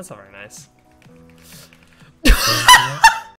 That's not very nice.